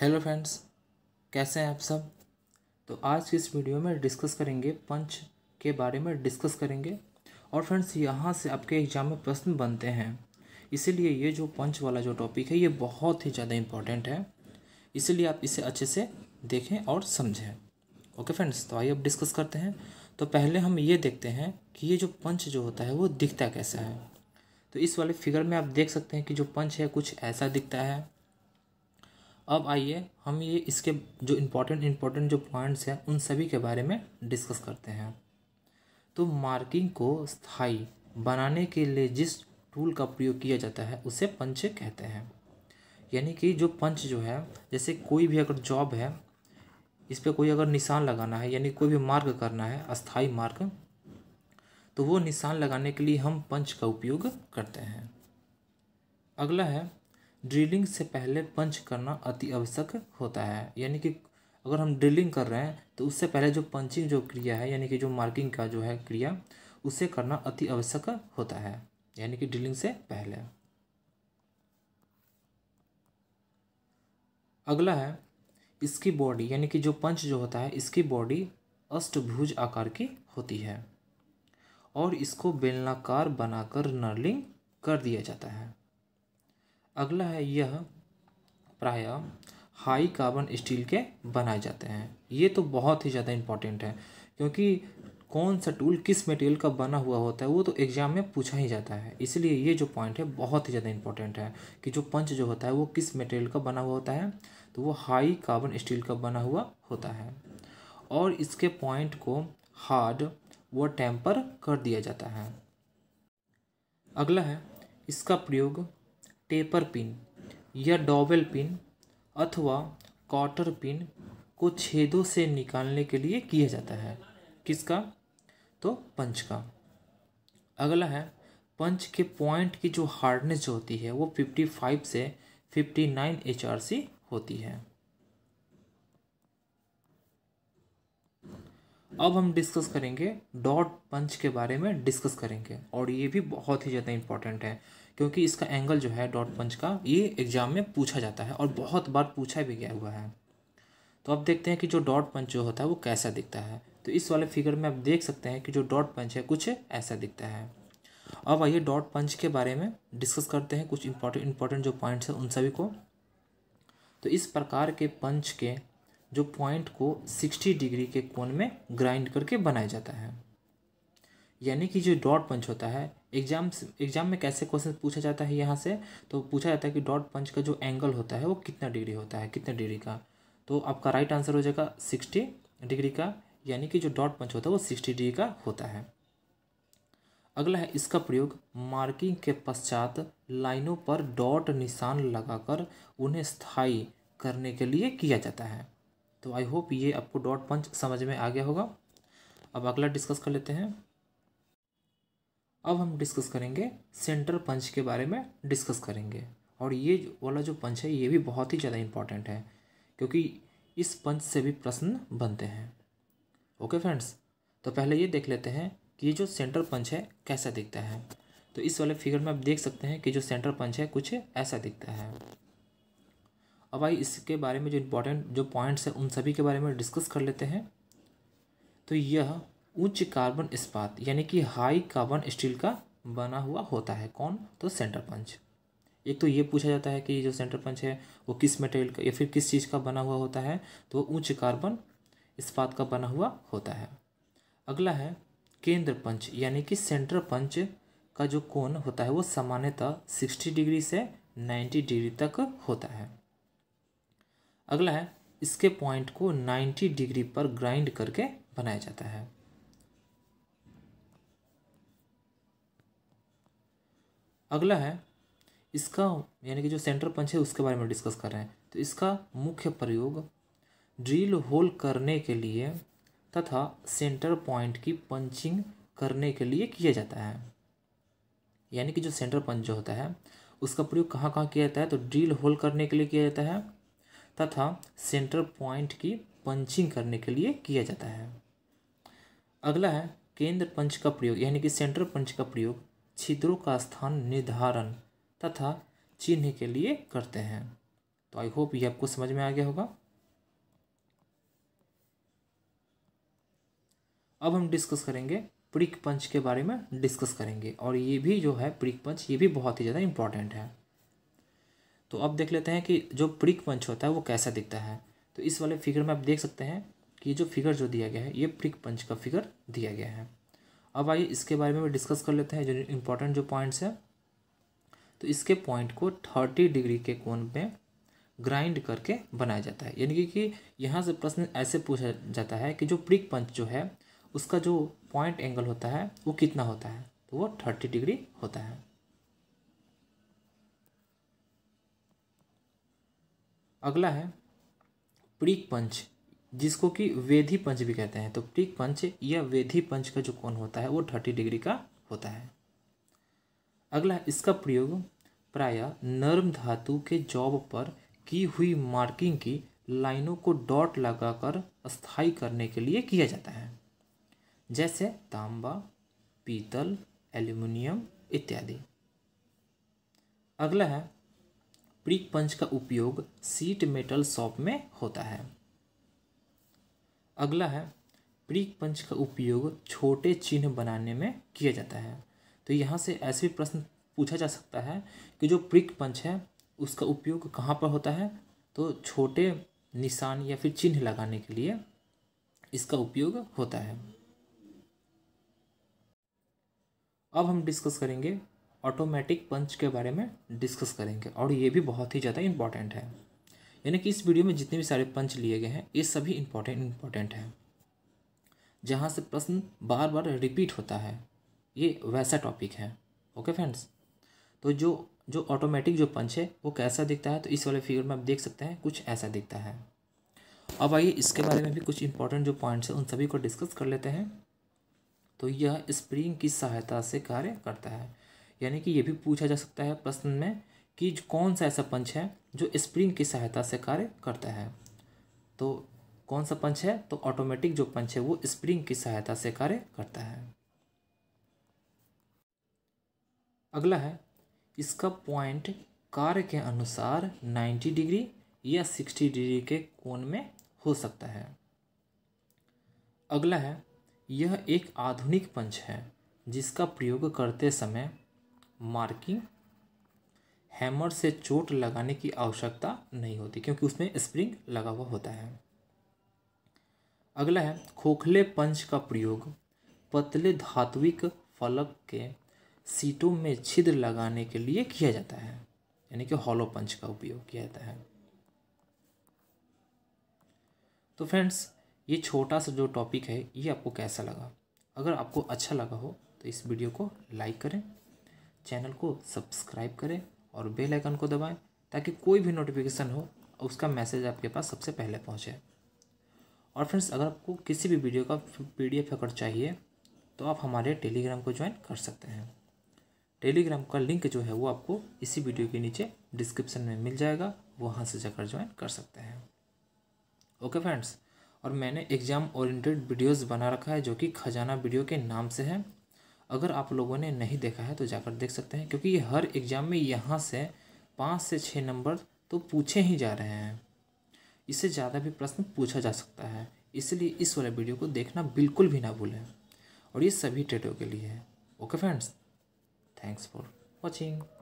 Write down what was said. Hello friends, कैसे हैं आप सब। तो आज की इस वीडियो में डिस्कस करेंगे पंच के बारे में डिस्कस करेंगे। और फ्रेंड्स यहाँ से आपके एग्ज़ाम में प्रश्न बनते हैं, इसीलिए ये जो पंच वाला जो टॉपिक है ये बहुत ही ज़्यादा इम्पोर्टेंट है, इसीलिए आप इसे अच्छे से देखें और समझें। ओके फ्रेंड्स, तो आइए अब डिस्कस करते हैं। तो पहले हम ये देखते हैं कि ये जो पंच जो होता है वो दिखता कैसा है। तो इस वाले फिगर में आप देख सकते हैं कि जो पंच है कुछ ऐसा दिखता है। अब आइए हम ये इसके जो इम्पोर्टेंट जो पॉइंट्स हैं उन सभी के बारे में डिस्कस करते हैं। तो मार्किंग को स्थायी बनाने के लिए जिस टूल का प्रयोग किया जाता है उसे पंच कहते हैं। यानी कि जो पंच जो है, जैसे कोई भी अगर जॉब है, इस पर कोई अगर निशान लगाना है, यानी कोई भी मार्क करना है अस्थाई मार्क, तो वो निशान लगाने के लिए हम पंच का उपयोग करते हैं। अगला है ड्रिलिंग से पहले पंच करना अति आवश्यक होता है। यानी कि अगर हम ड्रिलिंग कर रहे हैं तो उससे पहले जो पंचिंग जो क्रिया है, यानी कि जो मार्किंग का जो है क्रिया, उसे करना अति आवश्यक होता है, यानी कि ड्रिलिंग से पहले। अगला है इसकी बॉडी, यानी कि जो पंच जो होता है इसकी बॉडी अष्टभुज आकार की होती है और इसको बेलनाकार बनाकर नर्लिंग कर दिया जाता है। अगला है यह प्रायः हाई कार्बन स्टील के बनाए जाते हैं। ये तो बहुत ही ज़्यादा इम्पॉर्टेंट है, क्योंकि कौन सा टूल किस मटेरियल का बना हुआ होता है वो तो एग्जाम में पूछा ही जाता है, इसलिए ये जो पॉइंट है बहुत ही ज़्यादा इम्पॉर्टेंट है कि जो पंच जो होता है वो किस मटेरियल का बना हुआ होता है। तो वो हाई कार्बन स्टील का बना हुआ होता है और इसके पॉइंट को हार्ड व टेम्पर कर दिया जाता है। अगला है इसका प्रयोग टेपर पिन या डॉवेल पिन अथवा कॉटर पिन को छेदों से निकालने के लिए किया जाता है। किसका? तो पंच का। अगला है पंच के पॉइंट की जो हार्डनेस जो होती है वो 55 से 59 HRC होती है। अब हम डिस्कस करेंगे डॉट पंच के बारे में डिस्कस करेंगे, और ये भी बहुत ही ज़्यादा इम्पॉर्टेंट है क्योंकि इसका एंगल जो है डॉट पंच का ये एग्जाम में पूछा जाता है और बहुत बार पूछा भी गया हुआ है। तो आप देखते हैं कि जो डॉट पंच जो होता है वो कैसा दिखता है। तो इस वाले फिगर में आप देख सकते हैं कि जो डॉट पंच है कुछ ऐसा दिखता है। अब आइए डॉट पंच के बारे में डिस्कस करते हैं, कुछ इम्पोर्टेंट जो पॉइंट्स हैं उन सभी को। तो इस प्रकार के पंच के जो पॉइंट को 60 डिग्री के कोण में ग्राइंड करके बनाया जाता है। यानी कि जो डॉट पंच होता है एग्जाम में कैसे क्वेश्चन पूछा जाता है, यहाँ से तो पूछा जाता है कि डॉट पंच का जो एंगल होता है वो कितना डिग्री होता है, कितने डिग्री का। तो आपका राइट आंसर हो जाएगा 60 डिग्री का, यानी कि जो डॉट पंच होता है वो 60 डिग्री का होता है। अगला है इसका प्रयोग मार्किंग के पश्चात लाइनों पर डॉट निशान लगाकर उन्हें स्थायी करने के लिए किया जाता है। तो आई होप ये आपको डॉट पंच समझ में आ गया होगा। अब अगला डिस्कस कर लेते हैं। अब हम डिस्कस करेंगे सेंटर पंच के बारे में डिस्कस करेंगे, और ये वाला जो पंच है ये भी बहुत ही ज़्यादा इम्पॉर्टेंट है क्योंकि इस पंच से भी प्रश्न बनते हैं। ओके फ्रेंड्स, तो पहले ये देख लेते हैं कि ये जो सेंटर पंच है कैसा दिखता है। तो इस वाले फिगर में आप देख सकते हैं कि जो सेंटर पंच है कुछ ऐसा दिखता है। अब आइए इसके बारे में जो इम्पोर्टेंट जो पॉइंट्स हैं उन सभी के बारे में डिस्कस कर लेते हैं। तो यह उच्च कार्बन इस्पात यानी कि हाई कार्बन स्टील का बना हुआ होता है। कौन? तो सेंटर पंच। एक तो ये पूछा जाता है कि जो सेंटर पंच है वो किस मटेरियल का या फिर किस चीज़ का बना हुआ होता है, तो उच्च कार्बन इस्पात का बना हुआ होता है। अगला है केंद्र पंच, यानी कि सेंटर पंच का जो कोण होता है वो सामान्यतः 60 डिग्री से 90 डिग्री तक होता है। अगला है इसके पॉइंट को 90 डिग्री पर ग्राइंड करके बनाया जाता है। अगला है इसका, यानी कि जो सेंटर पंच है उसके बारे में डिस्कस कर रहे हैं। तो इसका मुख्य प्रयोग ड्रिल होल करने के लिए तथा सेंटर पॉइंट की पंचिंग करने के लिए किया जाता है। यानी कि जो सेंटर पंच जो होता है उसका प्रयोग कहाँ कहाँ किया जाता है, तो ड्रिल होल करने के लिए किया जाता है तथा सेंटर पॉइंट की पंचिंग करने के लिए किया जाता है। अगला है केंद्र पंच का प्रयोग, यानी कि सेंटर पंच का प्रयोग छिद्रों का स्थान निर्धारण तथा चिन्ह के लिए करते हैं। तो आई होप ये आपको समझ में आ गया होगा। अब हम डिस्कस करेंगे प्रिक पंच के बारे में डिस्कस करेंगे, और ये भी जो है प्रिक पंच ये भी बहुत ही ज़्यादा इम्पॉर्टेंट है। तो अब देख लेते हैं कि जो प्रिक पंच होता है वो कैसा दिखता है। तो इस वाले फिगर में आप देख सकते हैं कि ये जो फिगर जो दिया गया है ये प्रिक पंच का फिगर दिया गया है। अब आइए इसके बारे में भी डिस्कस कर लेते हैं, जो इम्पोर्टेंट जो पॉइंट्स है। तो इसके पॉइंट को 30 डिग्री के कोण में ग्राइंड करके बनाया जाता है, यानी कि यहाँ से प्रश्न ऐसे पूछा जाता है कि जो प्रिक पंच जो है उसका जो पॉइंट एंगल होता है वो कितना होता है, तो वो 30 डिग्री होता है। अगला है प्रिक पंच, जिसको कि वेधी पंच भी कहते हैं। तो प्रिक पंच या वेधी पंच का जो कोण होता है वो 30 डिग्री का होता है। अगला, इसका प्रयोग प्रायः नर्म धातु के जॉब पर की हुई मार्किंग की लाइनों को डॉट लगाकर स्थायी करने के लिए किया जाता है, जैसे तांबा, पीतल, एल्युमिनियम इत्यादि। अगला है प्रिक पंच का उपयोग सीट मेटल शॉप में होता है। अगला है प्रिक पंच का उपयोग छोटे चिन्ह बनाने में किया जाता है। तो यहाँ से ऐसे भी प्रश्न पूछा जा सकता है कि जो प्रिक पंच है उसका उपयोग कहाँ पर होता है, तो छोटे निशान या फिर चिन्ह लगाने के लिए इसका उपयोग होता है। अब हम डिस्कस करेंगे ऑटोमेटिक पंच के बारे में डिस्कस करेंगे, और ये भी बहुत ही ज़्यादा इम्पॉर्टेंट है। यानी कि इस वीडियो में जितने भी सारे पंच लिए गए हैं ये सभी इम्पॉर्टेंट हैं, जहाँ से प्रश्न बार बार रिपीट होता है, ये वैसा टॉपिक है। ओके फ्रेंड्स, तो जो ऑटोमेटिक जो पंच है वो कैसा दिखता है, तो इस वाले फिगर में आप देख सकते हैं कुछ ऐसा दिखता है। अब आइए इसके बारे में भी कुछ इंपॉर्टेंट जो पॉइंट्स हैं उन सभी को डिस्कस कर लेते हैं। तो यह स्प्रिंग की सहायता से कार्य करता है, यानी कि ये भी पूछा जा सकता है प्रश्न में कि कौन सा ऐसा पंच है जो स्प्रिंग की सहायता से कार्य करता है। तो कौन सा पंच है, तो ऑटोमेटिक जो पंच है वो स्प्रिंग की सहायता से कार्य करता है। अगला है, इसका पॉइंट कार्य के अनुसार 90 डिग्री या 60 डिग्री के कोण में हो सकता है। अगला है, यह एक आधुनिक पंच है जिसका प्रयोग करते समय मार्किंग हैमर से चोट लगाने की आवश्यकता नहीं होती, क्योंकि उसमें स्प्रिंग लगा हुआ होता है। अगला है, खोखले पंच का प्रयोग पतले धात्विक फलक के सीटों में छिद्र लगाने के लिए किया जाता है, यानी कि हॉलो पंच का उपयोग किया जाता है। तो फ्रेंड्स, ये छोटा सा जो टॉपिक है ये आपको कैसा लगा? अगर आपको अच्छा लगा हो तो इस वीडियो को लाइक करें, चैनल को सब्सक्राइब करें और बेल आइकन को दबाएं, ताकि कोई भी नोटिफिकेशन हो उसका मैसेज आपके पास सबसे पहले पहुंचे। और फ्रेंड्स, अगर आपको किसी भी वीडियो का PDF अगर चाहिए तो आप हमारे टेलीग्राम को ज्वाइन कर सकते हैं। टेलीग्राम का लिंक जो है वो आपको इसी वीडियो के नीचे डिस्क्रिप्शन में मिल जाएगा, वहाँ से जाकर ज्वाइन कर सकते हैं। ओके फ्रेंड्स, और मैंने एग्ज़ाम ओरिएंटेड वीडियोस बना रखा है जो कि खजाना वीडियो के नाम से है। अगर आप लोगों ने नहीं देखा है तो जाकर देख सकते हैं, क्योंकि ये हर एग्ज़ाम में यहाँ से 5 से 6 नंबर तो पूछे ही जा रहे हैं। इससे ज़्यादा भी प्रश्न पूछा जा सकता है, इसलिए इस वाले वीडियो को देखना बिल्कुल भी ना भूलें, और ये सभी टेटों के लिए है। Okay friends, thanks for watching.